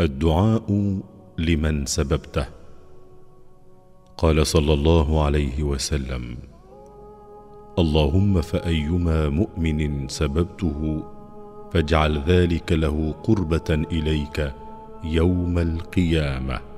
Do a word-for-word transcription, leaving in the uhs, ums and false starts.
الدعاء لمن سببته. قال صلى الله عليه وسلم: اللهم فأيما مؤمن سببته فاجعل ذلك له قربة إليك يوم القيامة.